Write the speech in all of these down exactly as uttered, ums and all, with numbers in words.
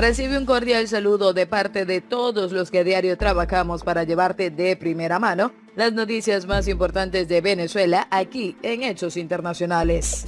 Recibe un cordial saludo de parte de todos los que a diario trabajamos para llevarte de primera mano las noticias más importantes de Venezuela aquí en Hechos Internacionales.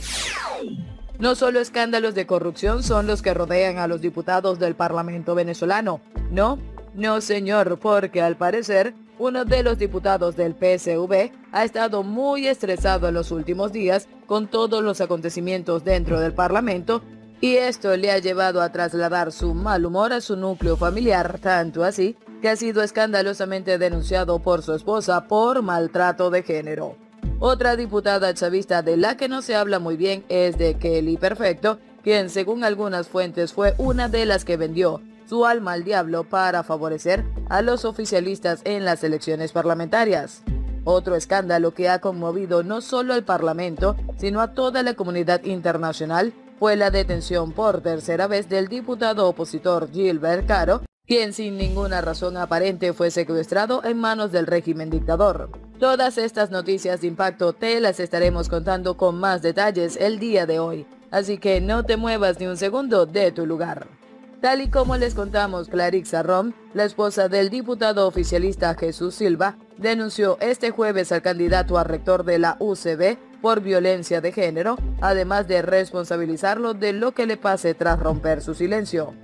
No solo escándalos de corrupción son los que rodean a los diputados del Parlamento venezolano. No, no señor, porque al parecer uno de los diputados del P C V ha estado muy estresado en los últimos días con todos los acontecimientos dentro del Parlamento, y esto le ha llevado a trasladar su mal humor a su núcleo familiar, tanto así que ha sido escandalosamente denunciado por su esposa por maltrato de género. Otra diputada chavista de la que no se habla muy bien es de Kelly Perfecto, quien según algunas fuentes fue una de las que vendió su alma al diablo para favorecer a los oficialistas en las elecciones parlamentarias. Otro escándalo que ha conmovido no solo al Parlamento, sino a toda la comunidad internacional, fue la detención por tercera vez del diputado opositor Gilbert Caro, quien sin ninguna razón aparente fue secuestrado en manos del régimen dictador. Todas estas noticias de impacto te las estaremos contando con más detalles el día de hoy, así que no te muevas ni un segundo de tu lugar. Tal y como les contamos, Clarix Arrom, la esposa del diputado oficialista Jesús Silva, denunció este jueves al candidato a rector de la U C V por violencia de género, además de responsabilizarlo de lo que le pase tras romper su silencio.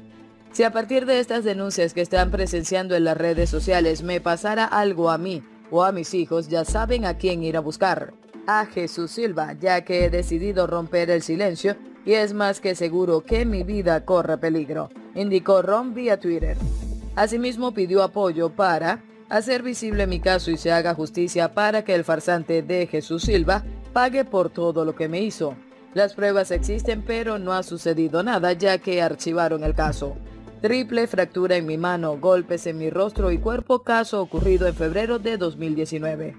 Si a partir de estas denuncias que están presenciando en las redes sociales me pasara algo a mí o a mis hijos, ya saben a quién ir a buscar. A Jesús Silva, ya que he decidido romper el silencio y es más que seguro que mi vida corre peligro, indicó Ron vía Twitter. Asimismo pidió apoyo para hacer visible mi caso y se haga justicia para que el farsante de Jesús Silva pague por todo lo que me hizo. Las pruebas existen, pero no ha sucedido nada ya que archivaron el caso. Triple fractura en mi mano, golpes en mi rostro y cuerpo, caso ocurrido en febrero de dos mil diecinueve.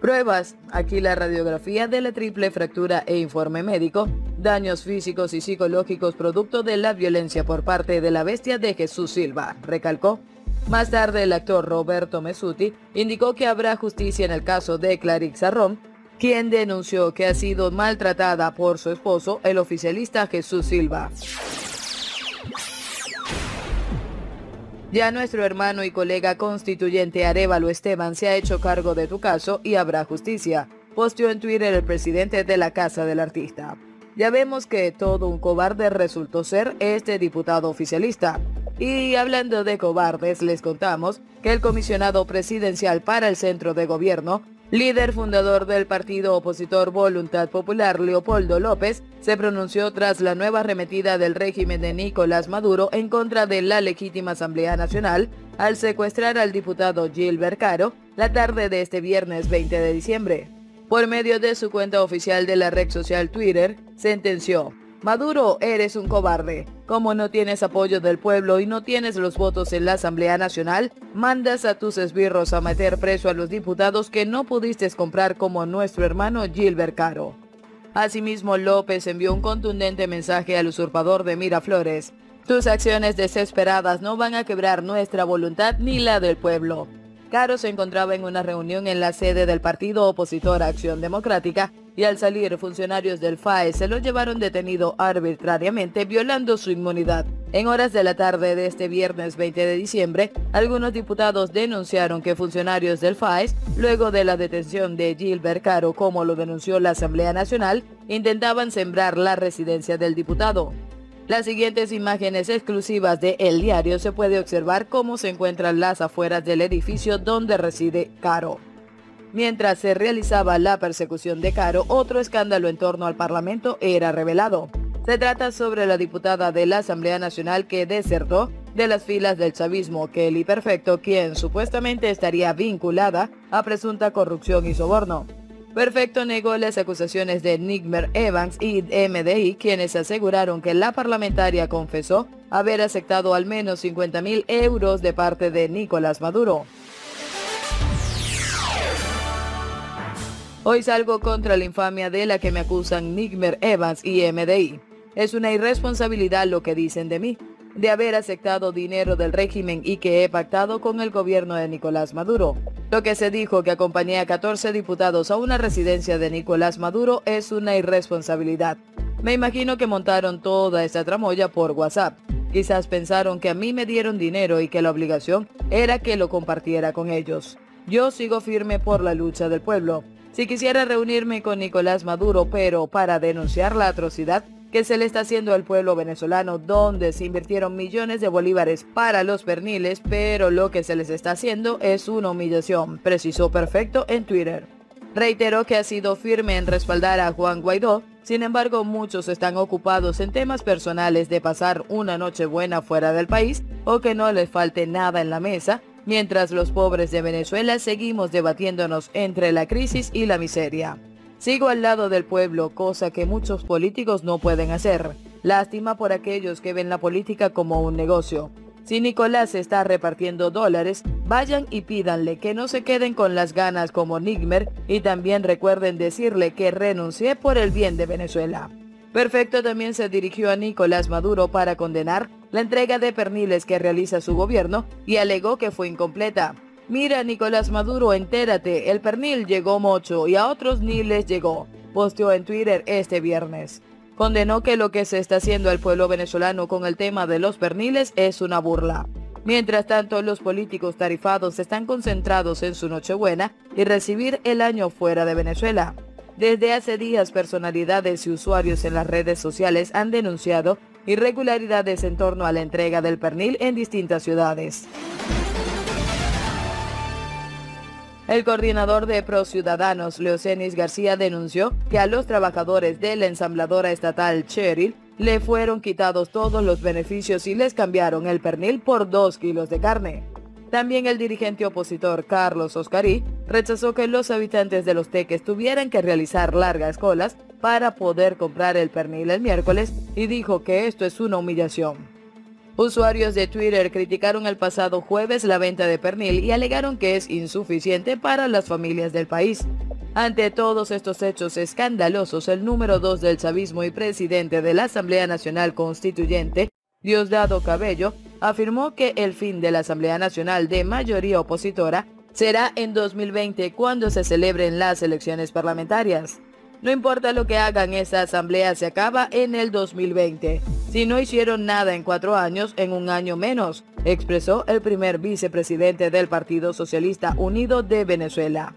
Pruebas, aquí la radiografía de la triple fractura e informe médico, daños físicos y psicológicos producto de la violencia por parte de la bestia de Jesús Silva, recalcó. Más tarde el actor Roberto Mesuti indicó que habrá justicia en el caso de Clarix Arrom, quien denunció que ha sido maltratada por su esposo, el oficialista Jesús Silva. Ya nuestro hermano y colega constituyente Arévalo Esteban se ha hecho cargo de tu caso y habrá justicia, posteó en Twitter el presidente de la Casa del Artista. Ya vemos que todo un cobarde resultó ser este diputado oficialista. Y hablando de cobardes, les contamos que el comisionado presidencial para el centro de gobierno, líder fundador del partido opositor Voluntad Popular, Leopoldo López, se pronunció tras la nueva arremetida del régimen de Nicolás Maduro en contra de la legítima Asamblea Nacional al secuestrar al diputado Gilbert Caro la tarde de este viernes veinte de diciembre. Por medio de su cuenta oficial de la red social Twitter, sentenció: Maduro, eres un cobarde. Como no tienes apoyo del pueblo y no tienes los votos en la Asamblea Nacional, mandas a tus esbirros a meter preso a los diputados que no pudiste comprar, como nuestro hermano Gilbert Caro. Asimismo, López envió un contundente mensaje al usurpador de Miraflores: tus acciones desesperadas no van a quebrar nuestra voluntad ni la del pueblo. Caro se encontraba en una reunión en la sede del partido opositor Acción Democrática, y al salir funcionarios del F A E S se lo llevaron detenido arbitrariamente, violando su inmunidad. En horas de la tarde de este viernes veinte de diciembre, algunos diputados denunciaron que funcionarios del F A E S, luego de la detención de Gilbert Caro, como lo denunció la Asamblea Nacional, intentaban sembrar la residencia del diputado. Las siguientes imágenes exclusivas de El Diario se puede observar cómo se encuentran las afueras del edificio donde reside Caro. Mientras se realizaba la persecución de Caro, otro escándalo en torno al Parlamento era revelado. Se trata sobre la diputada de la Asamblea Nacional que desertó de las filas del chavismo, Kelly Perfecto, quien supuestamente estaría vinculada a presunta corrupción y soborno. Perfecto negó las acusaciones de Nicmer Evans y M D I, quienes aseguraron que la parlamentaria confesó haber aceptado al menos cincuenta mil euros de parte de Nicolás Maduro. Hoy salgo contra la infamia de la que me acusan Nicmer Evans y M D I. Es una irresponsabilidad lo que dicen de mí, de haber aceptado dinero del régimen y que he pactado con el gobierno de Nicolás Maduro. Lo que se dijo, que acompañé a catorce diputados a una residencia de Nicolás Maduro, es una irresponsabilidad. Me imagino que montaron toda esta tramoya por WhatsApp. Quizás pensaron que a mí me dieron dinero y que la obligación era que lo compartiera con ellos. Yo sigo firme por la lucha del pueblo. Si quisiera reunirme con Nicolás Maduro, pero para denunciar la atrocidad que se le está haciendo al pueblo venezolano, donde se invirtieron millones de bolívares para los perniles, pero lo que se les está haciendo es una humillación, precisó Perfecto en Twitter. Reiteró que ha sido firme en respaldar a Juan Guaidó, sin embargo muchos están ocupados en temas personales de pasar una noche buena fuera del país o que no les falte nada en la mesa, mientras los pobres de Venezuela seguimos debatiéndonos entre la crisis y la miseria. Sigo al lado del pueblo, cosa que muchos políticos no pueden hacer. Lástima por aquellos que ven la política como un negocio. Si Nicolás está repartiendo dólares, vayan y pídanle que no se queden con las ganas como Nicmer y también recuerden decirle que renuncié por el bien de Venezuela. Perfecto también se dirigió a Nicolás Maduro para condenar la entrega de perniles que realiza su gobierno y alegó que fue incompleta. Mira, Nicolás Maduro, entérate, el pernil llegó mocho y a otros ni les llegó, posteó en Twitter este viernes. Condenó que lo que se está haciendo al pueblo venezolano con el tema de los perniles es una burla. Mientras tanto, los políticos tarifados están concentrados en su nochebuena y recibir el año fuera de Venezuela. Desde hace días, personalidades y usuarios en las redes sociales han denunciado irregularidades en torno a la entrega del pernil en distintas ciudades. El coordinador de Pro Ciudadanos, Leocenis García, denunció que a los trabajadores de la ensambladora estatal Chery le fueron quitados todos los beneficios y les cambiaron el pernil por dos kilos de carne. También el dirigente opositor Carlos Oscarí rechazó que los habitantes de Los Teques tuvieran que realizar largas colas para poder comprar el pernil el miércoles y dijo que esto es una humillación. Usuarios de Twitter criticaron el pasado jueves la venta de pernil y alegaron que es insuficiente para las familias del país. Ante todos estos hechos escandalosos, el número dos del chavismo y presidente de la Asamblea Nacional Constituyente, Diosdado Cabello, afirmó que el fin de la Asamblea Nacional de mayoría opositora será en dos mil veinte cuando se celebren las elecciones parlamentarias. No importa lo que hagan, esa asamblea se acaba en el dos mil veinte. Si no hicieron nada en cuatro años, en un año menos, expresó el primer vicepresidente del Partido Socialista Unido de Venezuela.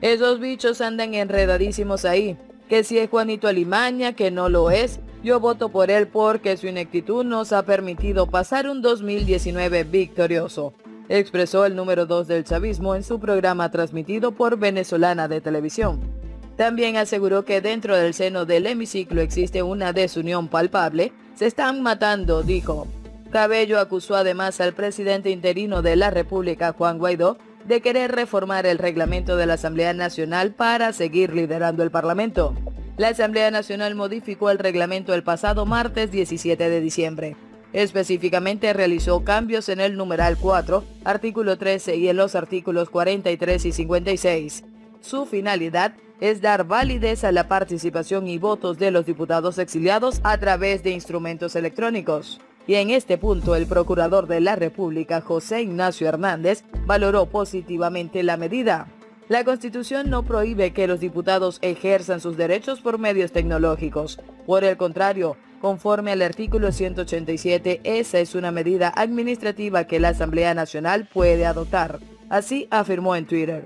Esos bichos andan enredadísimos ahí, que si es Juanito Alimaña, que no lo es, yo voto por él porque su ineptitud nos ha permitido pasar un dos mil diecinueve victorioso, expresó el número dos del chavismo en su programa transmitido por Venezolana de Televisión. También aseguró que dentro del seno del hemiciclo existe una desunión palpable. Se están matando, dijo. Cabello acusó además al presidente interino de la República, Juan Guaidó, de querer reformar el reglamento de la Asamblea Nacional para seguir liderando el Parlamento. La Asamblea Nacional modificó el reglamento el pasado martes diecisiete de diciembre. Específicamente realizó cambios en el numeral cuatro, artículo trece y en los artículos cuarenta y tres y cincuenta y seis. Su finalidad es dar validez a la participación y votos de los diputados exiliados a través de instrumentos electrónicos. Y en este punto, el procurador de la República, José Ignacio Hernández, valoró positivamente la medida. La Constitución no prohíbe que los diputados ejerzan sus derechos por medios tecnológicos. Por el contrario, conforme al artículo ciento ochenta y siete, esa es una medida administrativa que la Asamblea Nacional puede adoptar. Así afirmó en Twitter.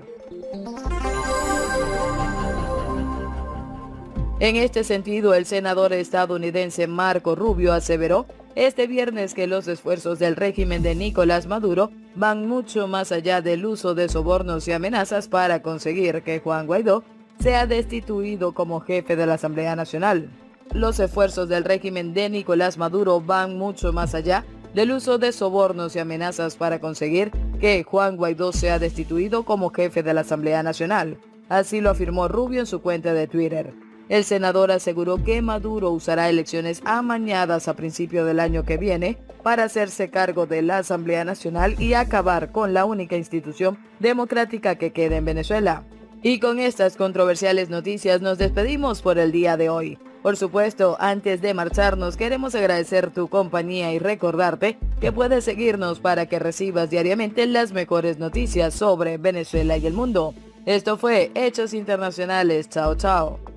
En este sentido, el senador estadounidense Marco Rubio aseveró este viernes que los esfuerzos del régimen de Nicolás Maduro van mucho más allá del uso de sobornos y amenazas para conseguir que Juan Guaidó sea destituido como jefe de la Asamblea Nacional. Los esfuerzos del régimen de Nicolás Maduro van mucho más allá del uso de sobornos y amenazas para conseguir que Juan Guaidó sea destituido como jefe de la Asamblea Nacional. Así lo afirmó Rubio en su cuenta de Twitter. El senador aseguró que Maduro usará elecciones amañadas a principio del año que viene para hacerse cargo de la Asamblea Nacional y acabar con la única institución democrática que queda en Venezuela. Y con estas controversiales noticias nos despedimos por el día de hoy. Por supuesto, antes de marcharnos queremos agradecer tu compañía y recordarte que puedes seguirnos para que recibas diariamente las mejores noticias sobre Venezuela y el mundo. Esto fue Hechos Internacionales. Chao, chao.